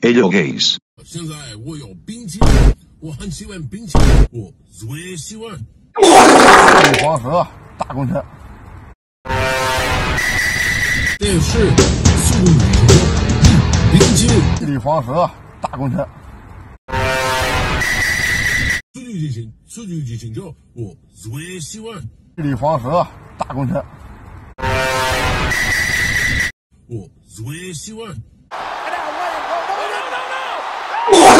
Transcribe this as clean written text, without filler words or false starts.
Hello guys， 现在我有冰淇淋，我很喜欢冰淇淋，我最喜欢。黄河大工程。电视速度与冰淇淋。李黄河大工程。数据机拯救，我最喜欢。李黄河大工程。我最喜欢。No, no, no!